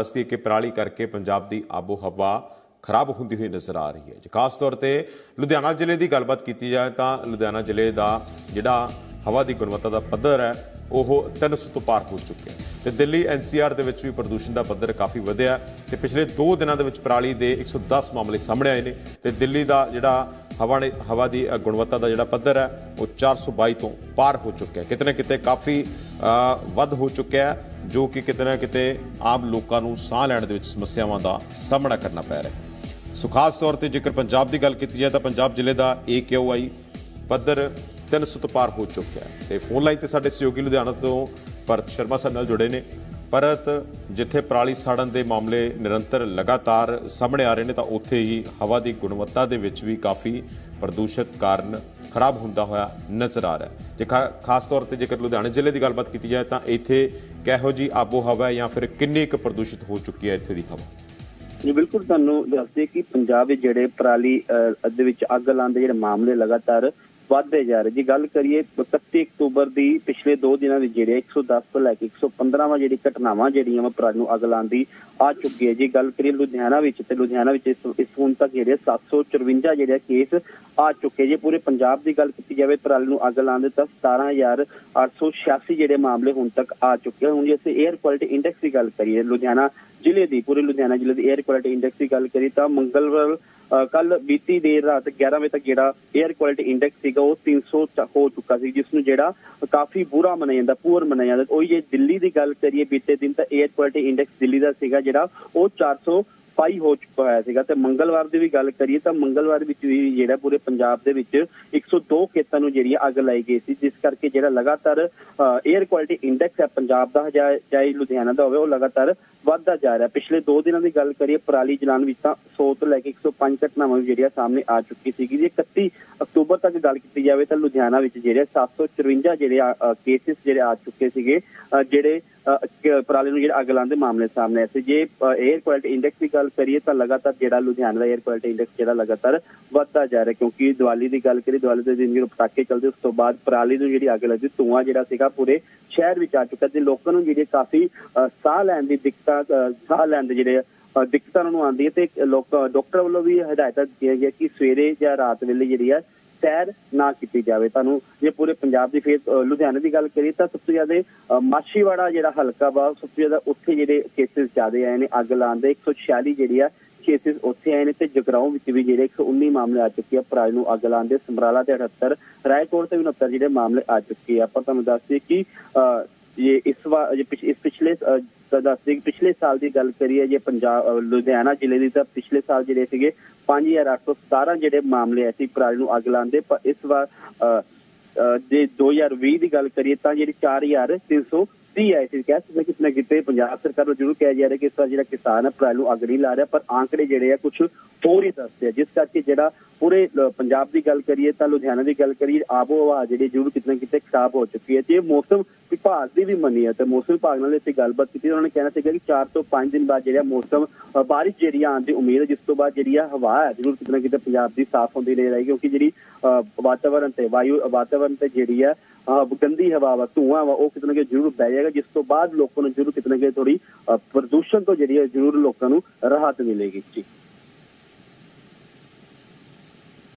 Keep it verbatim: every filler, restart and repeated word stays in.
ਅਸੀਂ ਕਿ ਪਰਾਲੀ ਕਰਕੇ ਪੰਜਾਬ ਦੀ ਆਬੋ ਹਵਾ खराब होंदी हुई नज़र आ रही है। खास तौर पर लुधियाना जिले की गलबात की जाए तो लुधियाना जिले का जिहड़ा हवा की गुणवत्ता का पद्धर है वो तीन सौ तो पार हो चुके हैं। तो दिल्ली एन सी आर भी प्रदूषण का पद्धर काफ़ी वधिया है। पिछले दो दिनों के पराली के एक सौ दस मामले सामने आए हैं। तो दिल्ली का जिहड़ा हवा ने हवा की गुणवत्ता का जिहड़ा पद्धर है वो चार सौ बाई तो पार हो चुका है। किते ना किते काफ़ी वध हो चुका है जो कि किते ना किते आम लोगों को साह लैण दे विच समस्यावां का सामना करना पै रहा है। सो खास तौर पर जेकर पंजाब की गल की जाए तो पंजाब जिले का A Q I पद्धर तीन सौ तो पार हो चुका है। तो फोन लाइन पर साडे सहयोगी लुधियाना तो भरत शर्मा साडे नाल जुड़े ने। भरत, जिथे पराली साड़न के मामले निरंतर लगातार सामने आ रहे हैं तो उत्थे ही हवा की गुणवत्ता दे विच भी काफ़ी प्रदूषित कारण खराब होंदा होया नज़र आ रहा है। जे खा खास तौर पर जेकर लुधियाना जिले की गलबात की जाए तो इत्थे किहो जी आबो हवा या फिर किन्नी क प्रदूषित हो चुकी है इत्थे दी हवा? जी बिल्कुल, तुहानू दस्सदे कि पंजाब जिहड़े पराली दे विच अग लाउण दे जिहड़े मामले लगातार वधदे जा रहे। जी गल करिए इकत्ती अक्तूबर की पिछले दो दिनों में जिहड़े एक सौ दस तो लैके एक सौ पंद्रह जी घटनावां जिहड़ियां वा पराली नूं अग लाउण दी आ चुकी है। जी गल करिए लुधियाना विच ते लुधियाना विच इस हुण तक जिहड़े सात सौ चरवंजा जिहड़े केस आ चुके। जे पूरे पंजाब की गल की जाए पराली नूं अग लाउण दे तां सतारह हज़ार अठ सौ छियासी जिहड़े मामले हुण तक आ चुके हैं। हुण जे असीं एयर क्वालिटी इंडैक्स की गल करिए लुधियाना जिले की पूरे लुधियाना जिले की एयर क्वालिटी इंडैक्स की गल करिए तो मंगलवार कल बीती देर रात ग्यारह बजे तक जो एयर क्वालिटी इंडैक्स सीगा वो तीन सौ हो चुका सी, जिसनूं जिहड़ा काफ़ी बुरा मनाया जांदा, पुअर मनाया जांदा। उही जे दिल्ली की गल करिए बीते दिन तो एयर क्वालिटी इंडैक्स दिल्ली का सीगा जिहड़ा वो चार सौ पाई हो चुका है सीगा। ते मंगलवार की भी गल करिए तो मंगलवार विच भी जिहड़ा पूरे पंजाब दे विच एक सौ दो खेतों नूं जिहड़ी अग लाई गई सी, जिस करके जिहड़ा लगातार एयर क्वालिटी इंडैक्स है पंजाब दा जाए चाहे लुधियाना दा होवे वो लगातार वधदा जा रहा है। पिछले दो दिनों की गल करिए पराली जलान विच तां सौ तो लैके एक सौ पांच घटनावां जिहड़ियां सामने आ चुकी सीगी। जे इकत्ती अक्तूबर तक गल कीती जाए तो लुधियाना विच जिहड़े सात सौ चरवंजा जिहड़े केसेस जिहड़े आ चुके सीगे जिहड़े पराली नूं जिहड़े अग लाउण दे मामले सामने आए। जे एयर क्वालिटी इंडैक्स की गल करिए तो लगातार जिहड़ा लुधियाना दा एयर क्वालिटी इंडैक्स जिहड़ा लगातार वधदा जा रहा है, क्योंकि दिवाली की गल करिए दिवाली दे दिन जो पटाके चलदे उस तो बाद पराली नूं जिहड़ी अग लगदी धुआं जिहड़ा सीगा पूरे शहर विच आ चुका ते लोकां नूं जिहड़े काफ़ी साह लैण दी दिक्कत साह लैण दे जिहड़े दिक्कतां उन्हां नूं आंदी है। ते लोक डॉक्टर वल्लों भी हिदायतां दित्तियां गईयां कि सवेरे जां रात वेले जिहड़ी है सैर ना की जाए। तुहानू जे पूरे पंजाब की फिर लुधियाने की गल करिए तो सब तो ज़्यादा माछीवाड़ा जिहड़ा हलका वा सब तो ज़्यादा उत्थे जिहड़े केसेस ज़्यादा आए हैं अग लाउण दे, एक सौ छियाली जिहड़ी केसेस उत्थे आए हैं। तो जगराओं भी जिहड़े एक सौ उन्नीस मामले आ चुके हैं पराली नूं अग लाउण दे, समराला के अठहत्तर रायकोट से उनहत्तर जिहड़े मामले आ चुके हैं। आपां तुहानू दस्सदे कि ये इस बार इस पिछले दस्सदे कि पिछले साल की गल करिए जे पंजाब लुधियाना जिले की तो पिछले साल जिहड़े सीगे पाँच हज़ार आठ सौ सतारह जिहड़े मामले ऐसी पराली नूं अग लाउण दे, पर इस बार जे दो हज़ार भी की गल करिए तो जी चार हज़ार तीन सौ तीह आए थे। कह सकते कितना कितने पंजाब सरकार को जरूर कहा जा रहा है कि इस बार जो किसान है पराली अग नहीं ला रहा, पर आंकड़े जोड़े कुछ होर ही दसते हैं, जिस करके जो पूरे पंजाब की गल करिए तो लुधियाना की गल करिए आबो हवा जी जरूर कितना कितने खराब हो चुकी है। तो मौसम विभाग की भी मनी है तो मौसम विभाग ने इतनी गलबात की, उन्होंने कहना था कि चार तो पाँच दिन बाद जो मौसम बारिश जी आने की उम्मीद है, जिस तो बाद जी हवा है जरूर कितना कितने पंजाब की साफ होती नहीं रहेगी, क्योंकि जी वातावरण से वायु वातावरण से जी है गंदी हवा वा धुआं वा वो कितना कि जरूर बह जाएगा, जिस तो बाद लोगों को जरूर कितना कि थोड़ी प्रदूषण तो जी जरूर लोगों को राहत मिलेगी। जी।